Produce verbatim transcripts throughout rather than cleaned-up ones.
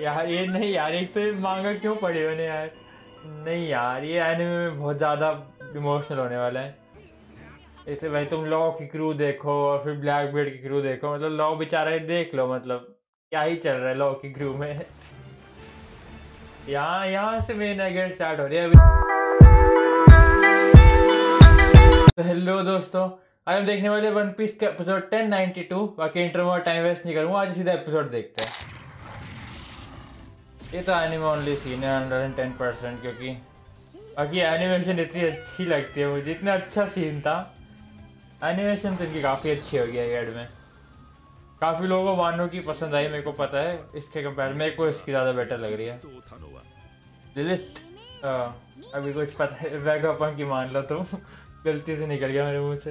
यार ये नहीं यार, एक तो मांगा क्यों पड़ी होने यार। नहीं यार ये एनिमे में बहुत ज़्यादा इमोशनल होने वाला है। इससे भाई तुम लॉ की क्रू देखो और फिर ब्लैकबीड की क्रू देखो, मतलब लॉ बेचारा देख लो मतलब क्या ही चल रहा है लॉ की क्रू में। यहाँ यहाँ से मेन एगर स्टार्ट हो रही है अभी। तो हेलो दोस्तों, आज हम देखने वाले वन पीस का एपिसोड टेन नाइन्टी टू। बाकी इंटरव्यू और टाइम वेस्ट नहीं करूँगा, आज सीधा एपिसोड देखते हैं। ये तो एनिमे ओनली सीन है हंड्रेड एंड टेन परसेंट, क्योंकि बाकी एनिमेशन इतनी अच्छी लगती है मुझे। इतना अच्छा सीन था, एनिमेशन तो इनकी काफ़ी अच्छी हो गया है एड में। काफ़ी लोगों को वानो की पसंद आई, मेरे को पता है। इसके कंपेयर मेरे को इसकी ज़्यादा बेटर लग रही है। लिलिथ अभी कुछ पता है वेगापंक की, मान लो तुम। गलती से निकल गया मेरे मुँह से।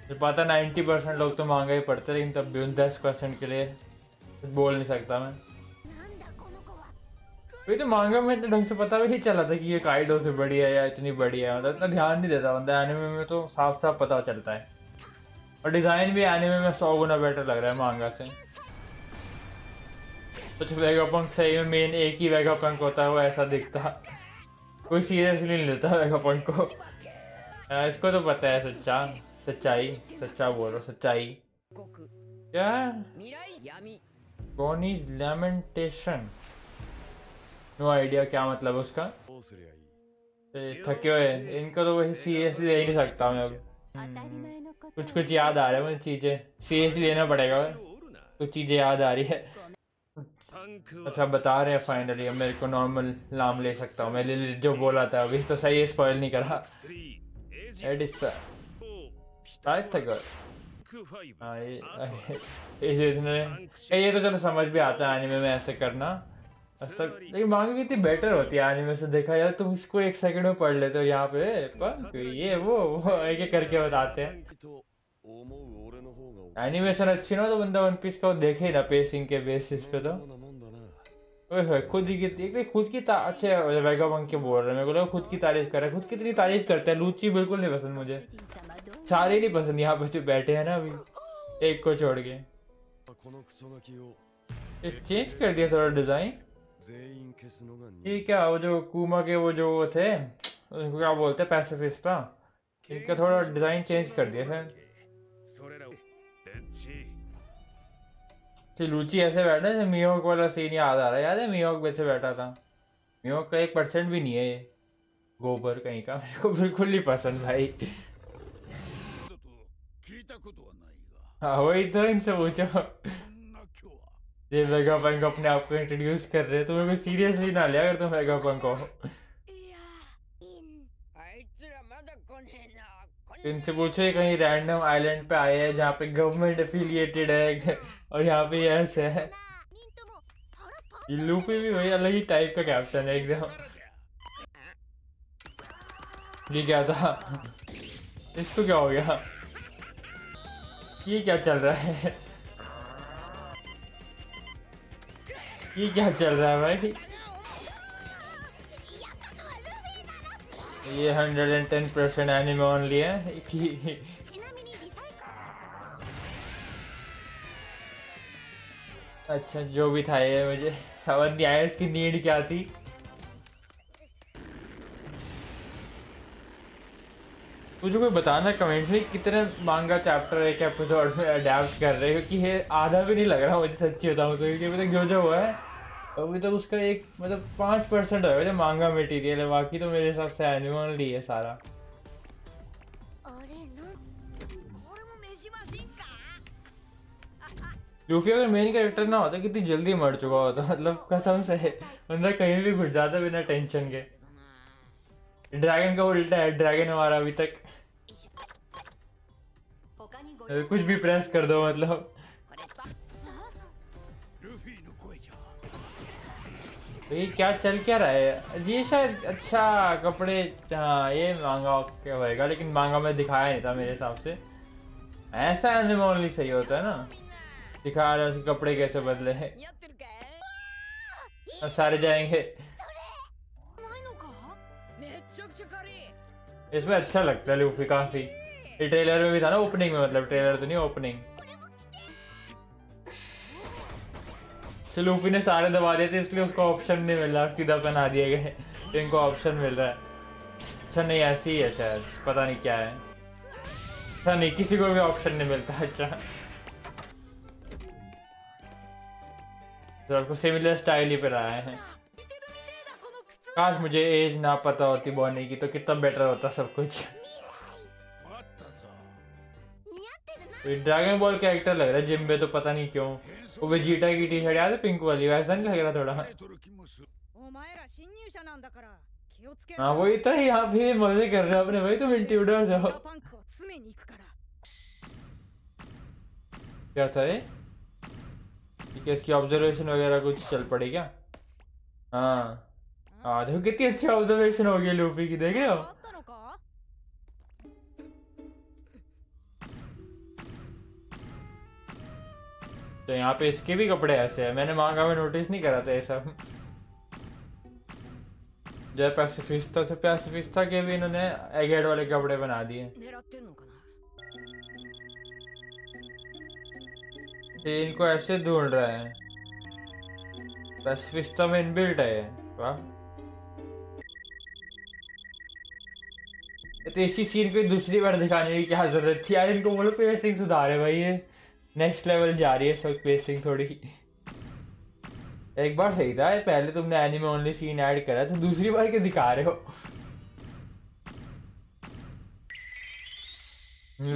मुझे पता नाइन्टी परसेंट लोग तो मांगा ही पड़ते, लेकिन तब भी उन दस परसेंट के लिए कुछ बोल नहीं सकता मैं। ये तो मांगा में तो ढंग से पता भी नहीं चला था कि ये काइडो से बड़ी है या इतनी बड़ी है, मतलब इतना ध्यान नहीं देता बंदा। एनिमे में तो साफ साफ पता चलता है, और डिज़ाइन भी एनिमे में सौ गुना बेटर लग रहा है मांगा से। कुछ वेगापंक सही में मेन एक ही वेगापंक होता है, वो ऐसा दिखता, कोई सीरियसली नहीं लेता वेगापंक को। इसको तो पता है सच्चा सच्चाई सच्चा बोलो सच्चाई क्या। Bonnie's Lamentation, नो आइडिया क्या मतलब उसका। थके हुए इनको तो वही सीरियसली ले नहीं सकता मैं। अब कुछ कुछ याद आ रहा है मुझे चीज़ें, सीरियसली लेना पड़ेगा। कुछ चीज़ें याद आ रही है। अच्छा बता रहे हैं फाइनली अब मेरे को नॉर्मल नाम ले सकता हूँ। मैंने जो बोला था अभी तो सही है, स्पॉइल नहीं करा। एडिसा थके आ, ये, ये, ये तो चलो समझ भी आता है एनिमे में ऐसे करना। लेकिन मांगा कितनी बेटर होती है एनिमे से देखा यार। तुम इसको एक सेकंड में पढ़ लेते हो यहाँ पे, पर ये वो, वो एक एक करके बताते हैं। एनिमेशन अच्छी ना तो बंदा वन पीस का देखे ही ना, पेसिंग के बेसिस पे। तो खुद ही खुद की अच्छे वेगापंक के बोल रहे हैं, मेरे को खुद की तारीफ कर रहे हैं। खुद की इतनी तारीफ करते हैं। लूची बिल्कुल नहीं पसंद मुझे, सारे नहीं पसंद यहाँ पे जो बैठे हैं ना अभी, एक को छोड़ के। एक चेंज कर दिया थोड़ा डिजाइन। ये क्या वो जो कुमा के वो जो वो थे उनको क्या बोलते हैं, पैसिफिस्ट था। इनका थोड़ा डिजाइन चेंज कर दिया सर। लूची ऐसे बैठा है जैसे मियोक वाला सीन याद आ रहा है। याद है मियोक वैसे बैठा था। मियोक का एक परसेंट भी नहीं है ये, गोबर कहीं का। मेरे को बिल्कुल नहीं पसंद भाई। हाँ वही तो, इनसे पूछो ये वेगापंक अपने आप को इंट्रोड्यूस कर रहे हैं। तुम्हें कोई सीरियसली ना ले अगर तुम वेगापंक हो। इनसे पूछो कहीं रैंडम आइलैंड पे आए हैं जहाँ पे गवर्नमेंट एफिलिएटेड है, और यहाँ पे ऐसे है। लूफी भी वही अलग ही टाइप का कैप्शन है एकदम। ये क्या था, इसको क्या हो गया, ये क्या चल रहा है, ये क्या चल रहा है भाई। ये hundred and ten percent anime only है। अच्छा जो भी था ये मुझे समझ नहीं आया इसकी नीड क्या थी। मुझे कोई बताना कमेंट्स में कितने मांगा चैप्टर एक एपिसोड में अडेप्ट कर रहे हैं, क्योंकि ये आधा भी नहीं लग रहा मुझे सच्ची बताऊँ तो। क्योंकि अभी तक जो जो हुआ है अभी तक उसका एक मतलब पाँच परसेंट होगा जो मांगा मटेरियल है। बाकी तो मेरे हिसाब से एनिमे ओनली है सारा। लूफी अगर मेन कैरेक्टर ना होता कितनी जल्दी मर चुका होता, मतलब कसम से। बंदा कहीं भी घुस जाता बिना टेंशन के। ड्रैगन का उल्टा है, ड्रैगन हमारा अभी तक कुछ भी प्रेस कर दो मतलब। ये क्या चल क्या रहा है जी। शायद अच्छा कपड़े, हाँ ये मांगा क्या होएगा, लेकिन मांगा में दिखाया नहीं था मेरे हिसाब से। ऐसा एनिमे ओनली सही होता है ना, दिखा रहा है कपड़े कैसे बदले हैं। अब सारे जाएंगे इसमें, अच्छा लगता है लूफी काफी। ये ट्रेलर में भी था ना, ओपनिंग में, मतलब ट्रेलर तो नहीं ओपनिंग। से लूफी ने सारे दबा दिए थे इसलिए उसको ऑप्शन नहीं मिल रहा, सीधा पहना दिए गए, इनको ऑप्शन मिल रहा है। अच्छा नहीं ऐसी ही है शायद, पता नहीं क्या है। अच्छा नहीं किसी को भी ऑप्शन नहीं मिलता। अच्छा तो आपको सिमिलर स्टाइल ही पहनाए हैं। काश मुझे एज ना पता होती बॉनी की तो कितना बेटर होता सब कुछ। ड्रैगन बॉल कैरेक्टर लग रहा है जिम्बे तो, पता नहीं क्यों। वो वेजिटा की टी शर्ट याद है पिंक वाली, वैसा नहीं लग रहा थोड़ा। हाँ वही तो, यहाँ भी मजे कर रहे हो अपने भाई, तुम इंट्रूडर्स हो। क्या था ये? ठीक है इसकी ऑब्जर्वेशन वगैरह कुछ चल पड़ी क्या? हाँ हाँ देखो कितनी अच्छी ऑब्जर्वेशन हो गई लूफी की, देखे हो? तो यहाँ पे इसके भी कपड़े ऐसे हैं, मैंने मांगा में नोटिस नहीं करा था ये सब। जो पैसिफिस्टा से पैसिफिस्टा के भी इन्होंने एगेड वाले कपड़े बना दिए। ये इनको ऐसे ढूंढ रहे हैं, पैसिफिस्टा में इनबिल्ट है। वाह तो इसी सीन को दूसरी बार दिखाने की क्या जरूरत थी यार, इनको बोलो पेसिंग सुधारे भाई, ये नेक्स्ट लेवल जा रही है सब पेसिंग थोड़ी। एक बार सही था, पहले तुमने एनिमे ओनली सीन ऐड करा तो दूसरी बार क्यों दिखा रहे हो?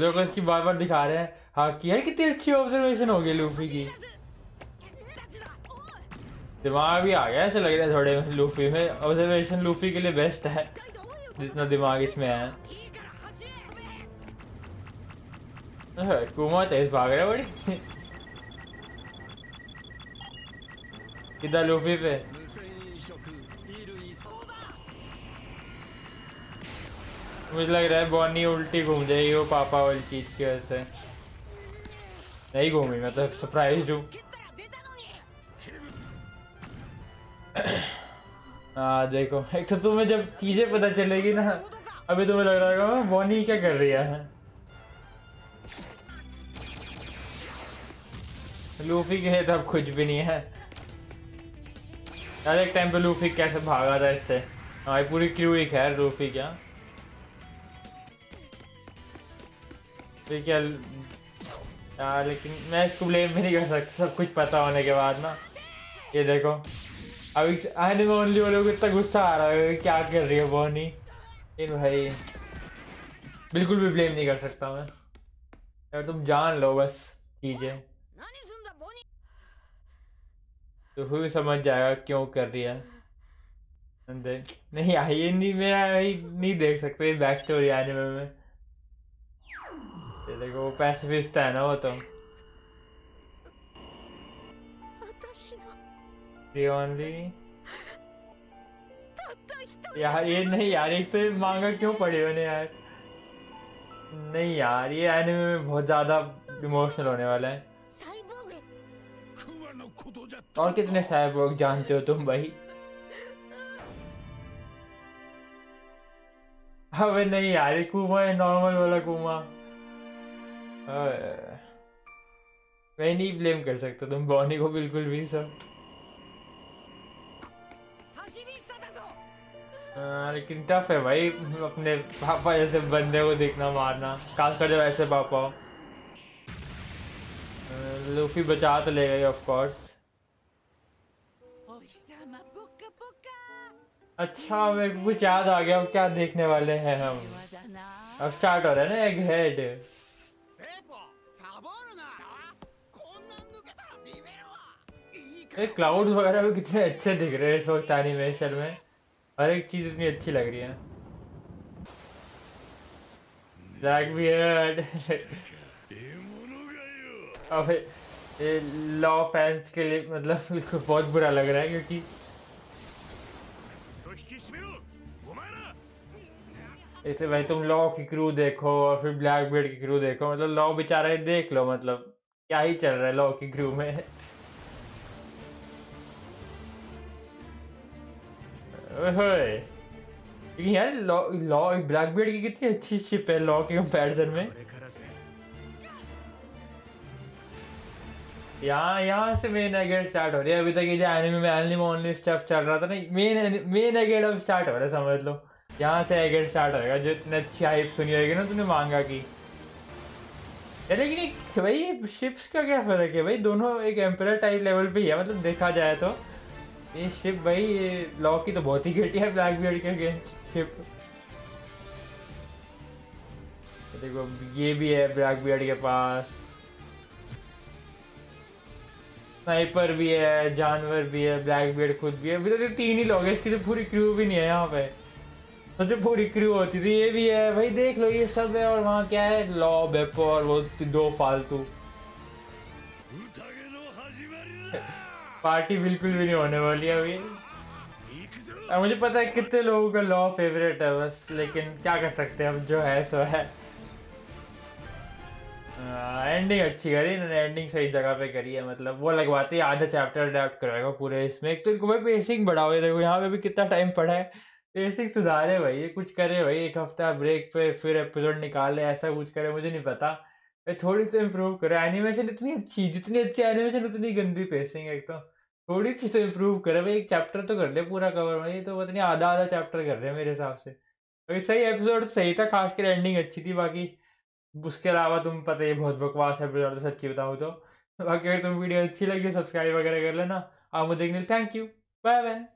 लोग इसकी बार बार दिखा रहे हैं। हाँ किया कितनी अच्छी ऑब्जर्वेशन हो गई लूफी की, दिमाग भी आ गया ऐसे लग रहा है थोड़े लूफी में। ऑब्जर्वेशन लूफी के लिए बेस्ट है जितना दिमाग इसमें है। कुमा तेज भाग रहा है बड़ी किधर लूफी पे। मुझे लग रहा है बॉनी उल्टी घूम जाएगी वो पापा वाली चीज की वजह से। नहीं घूमी मैं तो सरप्राइज हूँ। हाँ देखो एक तो तुम्हें जब चीजें पता चलेगी ना, अभी तुम्हें लग रहा है बॉनी क्या कर रही है। लूफी के है तो अब कुछ भी नहीं है यार। एक टाइम पे लूफी कैसे भागा था इससे, हमारी पूरी क्रू ही खैर लूफी क्या क्या यार। लेकिन मैं इसको ब्लेम भी नहीं कर सकता सब कुछ पता होने के बाद ना। ये देखो अभी आने में ओनली वालों को इतना गुस्सा आ रहा है, क्या कर रही है बॉनी। लेकिन भाई बिल्कुल भी ब्लेम नहीं कर सकता मैं यार, तुम जान लो बस चीज़ें, तो हुई समझ जाएगा क्यों कर रही है। नहीं आई नहीं मेरा भाई, नहीं देख सकते बैक स्टोरी आने में। देखो तो वो पैसिफिस्ट है ना वो, तो यार ये नहीं यार, एक तो मांगा क्यों पड़े होने यार। नहीं यार ये एनिमे में बहुत ज्यादा इमोशनल होने वाला है। और कितने साइबोर्ग जानते हो तुम भाई? अबे नहीं यार कुमा है नॉर्मल वाला कुमा, मैं नहीं ब्लेम कर सकता तुम बॉनी को बिल्कुल भी सर। लेकिन टफ है भाई अपने पापा जैसे बंदे को देखना मारना, खासकर जब ऐसे पापा हो। लूफी बचा तो ले गई ऑफ कोर्स। अच्छा मेरे को कुछ याद आ गया, अब क्या देखने वाले हैं हम। अब स्टार्ट हो रहा है ना एग हेड। ये क्लाउड्स वगैरह भी कितने अच्छे दिख रहे हैं इस वक्त एनिमेशन में, हर एक चीज इतनी अच्छी लग रही है। ब्लैकबीयर्ड अबे ये लॉ फैंस के लिए मतलब बहुत बुरा लग रहा है क्योंकि इसे भाई तुम लॉ की क्रू देखो और फिर ब्लैकबीर्ड की क्रू देखो, मतलब लॉ बेचारा ये देख लो मतलब क्या ही चल रहा है लॉ की क्रू में। लेकिन यार लॉ लॉ ब्लैकबीर्ड की कितनी अच्छी शिप है लॉ के कंपैरिजन में। यहाँ यहाँ से मेन एगेड स्टार्ट हो रही है। अभी तक ये जो एनिमे में एनिमे ओनली स्टेप चल रहा था ना, मेन मेन एगेड अब स्टार्ट हो रहा है, समझ लो यहाँ से एगेड स्टार्ट होगा। जो इतनी अच्छी हाइप सुनी होगी ना तुमने मांगा की। लेकिन भाई शिप्स का क्या फर्क है भाई, दोनों एक एम्परर टाइप लेवल पे ही है। मतलब देखा जाए तो ये शिप भाई, ये लॉ की तो बहुत ही घटी है ब्लैकबीयर्ड के अगेंस्ट शिप। देखो ये भी है ब्लैकबीयर्ड के पास, स्नाइपर भी है, जानवर भी है, ब्लैकबीयर्ड खुद भी है। अभी तो तीन ही लोग हैं, इसकी तो पूरी क्रू भी नहीं है यहाँ पे। तो जो पूरी क्रू होती थी ये भी है भाई, देख लो ये सब है। और वहाँ क्या है, लॉ बेपो और वो दो फालतू। पार्टी बिल्कुल भी नहीं होने वाली है अभी। अब मुझे पता है कितने लोगों का लॉ फेवरेट है बस, लेकिन क्या कर सकते हैं, अब जो है सो है। आ, एंडिंग अच्छी करी इन्होंने, एंडिंग सही जगह पे करी है। मतलब वो लगवाते आधा चैप्टर अडेप्ट करवाएगा पूरे इसमें। एक तो भाई पेसिंग बढ़ाओ, देखो यहाँ पे भी कितना टाइम पड़ा है। पेसिंग सुधारे भाई, ये कुछ करे भाई, एक हफ्ता ब्रेक पे फिर एपिसोड निकाले, ऐसा कुछ करे, मुझे नहीं पता भाई, थोड़ी सी इम्प्रूव करे। एनिमेशन इतनी अच्छी, जितनी अच्छी एनिमेशन उतनी गंदी पेसिंग है। एक तो थोड़ी सी तो इम्प्रूव करे भाई, एक चैप्टर तो कर ले पूरा कवर भाई, तो पता नहीं आधा आधा चैप्टर कर रहे हैं मेरे हिसाब से। भाई सही एपिसोड सही था, खासकर एंडिंग अच्छी थी। बाकी उसके अलावा तुम पता ही बहुत बकवास है एपिसोड, सच्ची बताऊँ तो। बाकी अगर तुम वीडियो अच्छी लगी सब्सक्राइब वगैरह कर लेना। आप मुझे देखने, थैंक यू, बाय बाय।